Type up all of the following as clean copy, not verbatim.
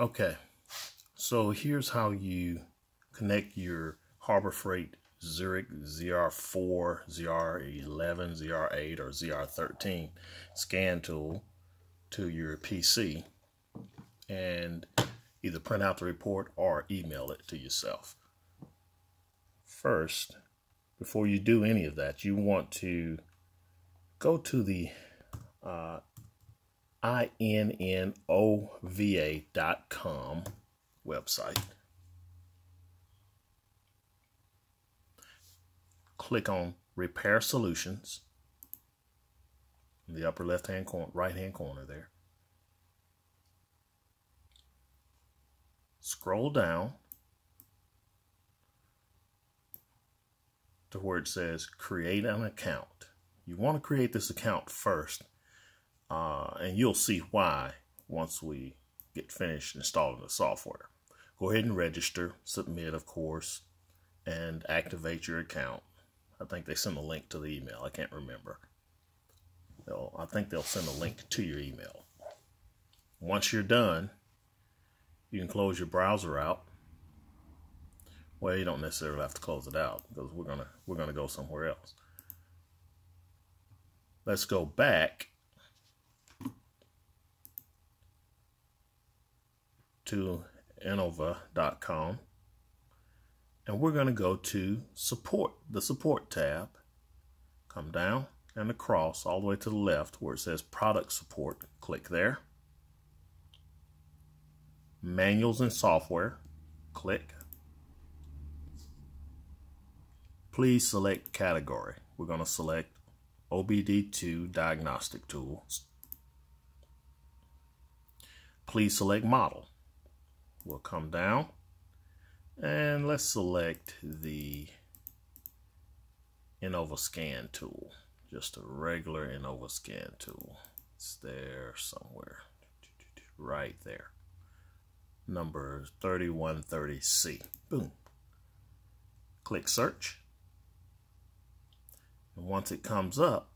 Okay, so here's how you connect your Harbor Freight Zurich ZR4, ZR11, ZR8, or ZR13 scan tool to your PC and either print out the report or email it to yourself. First, before you do any of that, you want to go to the innova.com website. Click on Repair Solutions in the upper left-hand corner, right-hand corner there. Scroll down to where it says create an account. You want to create this account first, and you'll see why once we get finished installing the software. Go ahead and register, submit of course, and activate your account. I think they send a link to the email. I can't remember. I think they'll send a link to your email. Once you're done, you can close your browser out. Well, you don't necessarily have to close it out because we're gonna go somewhere else. Let's go back to Innova.com, and we're gonna go to support, the support tab. Come down and across all the way to the left where it says product support. Click there. Manuals and software. Click. Please select category. We're going to select OBD2 diagnostic tools. Please select model. We'll come down and let's select the Innova Scan tool. Just a regular Innova Scan tool. It's there somewhere. Right there. Number 3130C. Boom. Click search. And once it comes up,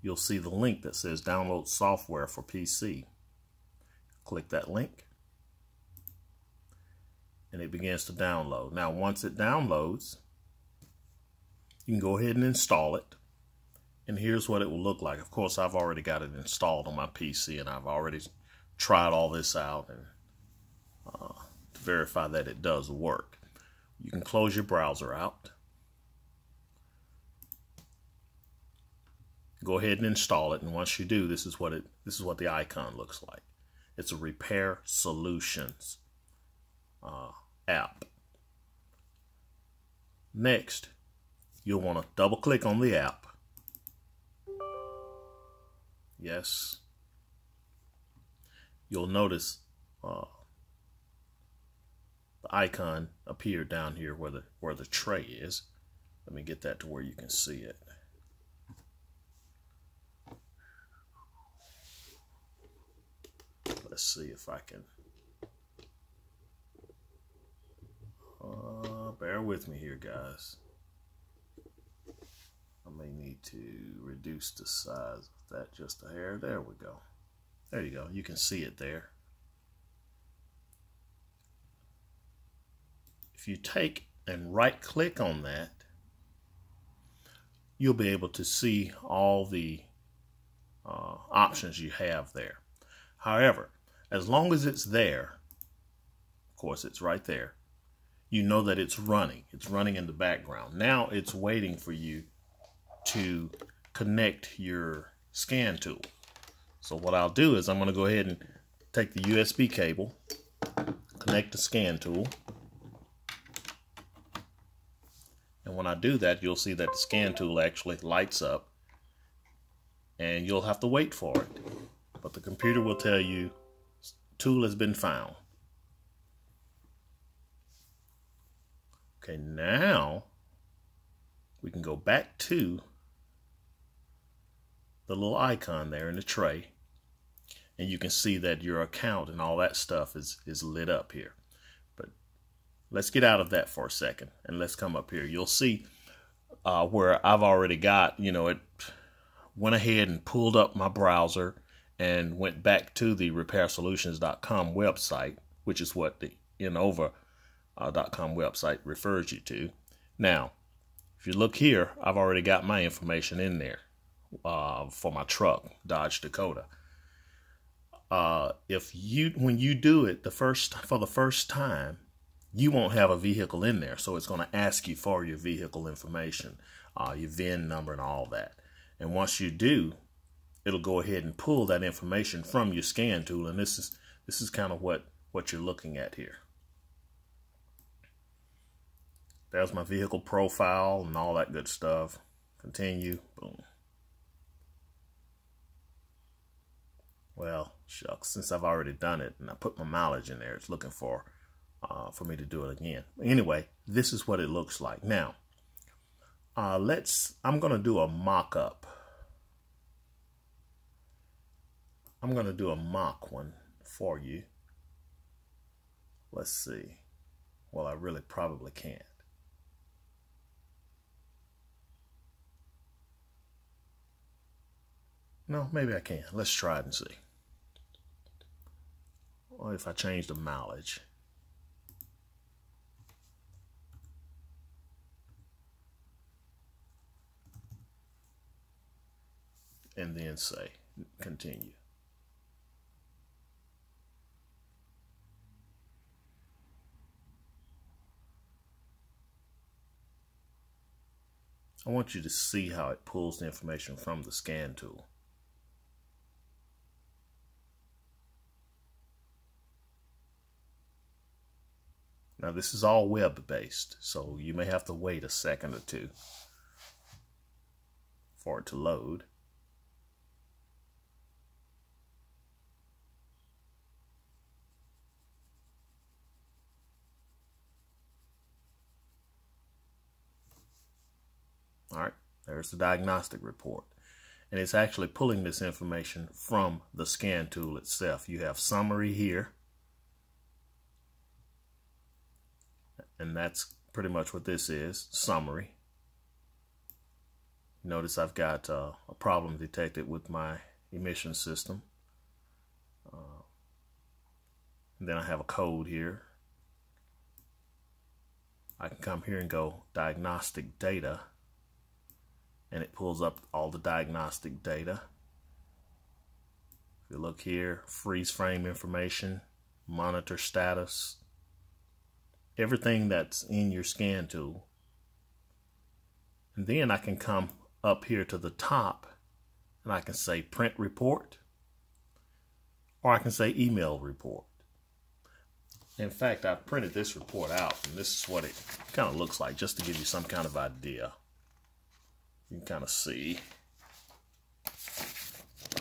you'll see the link that says download software for PC. Click that link and it begins to download. Now once it downloads, you can go ahead and install it, and here's what it will look like. Of course, I've already got it installed on my PC and I've already tried all this out and to verify that it does work. You can close your browser out. Go ahead and install it, and once you do, this is what the icon looks like. It's a Repair Solutions app. Next, you'll want to double click on the app. Yes. You'll notice the icon appear down here where the tray is. Let me get that to where you can see it. Let's see if I can, bear with me here guys. I may need to reduce the size of that just a hair. There we go. There you go. You can see it there. If you take and right click on that, you'll be able to see all the options you have there. However, as long as it's there, of course it's right there, you know that it's running. It's running in the background. Now it's waiting for you to connect your scan tool. So what I'll do is I'm going to go ahead and take the USB cable, connect the scan tool. And when I do that, you'll see that the scan tool actually lights up and you'll have to wait for it. But the computer will tell you tool has been found. Okay, now we can go back to the little icon there in the tray, and you can see that your account and all that stuff is lit up here. But let's get out of that for a second and let's come up here. You'll see where I've already got, you know, it went ahead and pulled up my browser and went back to the RepairSolutions.com website, which is what the Innova.com website refers you to. Now, if you look here, I've already got my information in there for my truck, Dodge Dakota. When you do it for the first time, you won't have a vehicle in there, so it's going to ask you for your vehicle information, your VIN number and all that. And once you do, it'll go ahead and pull that information from your scan tool, and this is kind of what you're looking at here. There's my vehicle profile and all that good stuff. Continue. Boom. Well, shucks, since I've already done it and I put my mileage in there, it's looking for me to do it again. Anyway, this is what it looks like. Now, I'm going to do a mock-up. I'm going to do a mock one for you. Let's see. Well, I really probably can't. No, maybe I can. Let's try it and see. Or if I change the mileage. And then say, continue. I want you to see how it pulls the information from the scan tool. Now, this is all web-based, so you may have to wait a second or two for it to load. All right, there's the diagnostic report. And it's actually pulling this information from the scan tool itself. You have summary here. And that's pretty much what this is, summary. Notice I've got a problem detected with my emission system. And then I have a code here. I can come here and go diagnostic data. And it pulls up all the diagnostic data. If you look here, freeze frame information, monitor status. Everything that's in your scan tool. And then I can come up here to the top and I can say print report, or I can say email report. In fact, I printed this report out, and this is what it kind of looks like, just to give you some kind of idea. You can kind of see.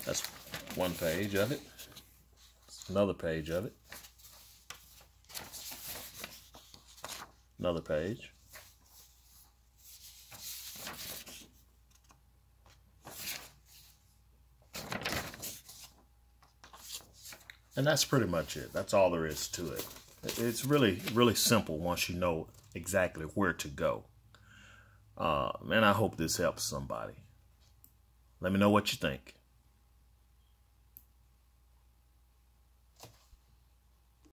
That's one page of it. That's another page of it. Another page. And that's pretty much it. That's all there is to it. It's really, really simple once you know exactly where to go. And I hope this helps somebody. Let me know what you think.